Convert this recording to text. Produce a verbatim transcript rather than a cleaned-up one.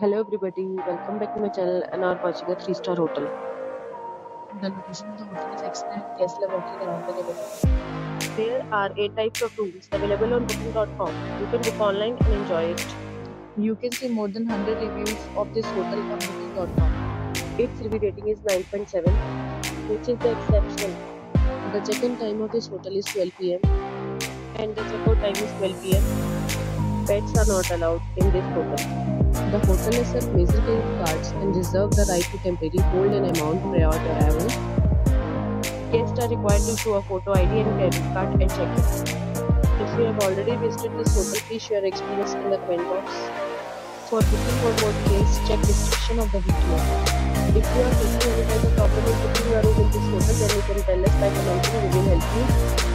Hello everybody, welcome back to my channel and are watching a three star hotel. The location of the hotel is excellent. Guests love walking around the neighborhood. There are eight types of rooms available on booking dot com. You can book online and enjoy it. You can see more than one hundred reviews of this hotel on booking dot com. Its review rating is nine point seven, which is the exception. The check-in time of this hotel is twelve p m and the check-out time is twelve p m Pets are not allowed in this hotel. The hotel accepts major credit cards and reserves the right to temporarily hold an amount prior to arrival. Guests are required to show a photo I D and credit card at check-in. If you have already visited this hotel, please share your experience in the comment box. For booking for more details, check description of the video. If you are facing any kind of problem in booking your room in this hotel, then you can tell us by commenting, we will help you.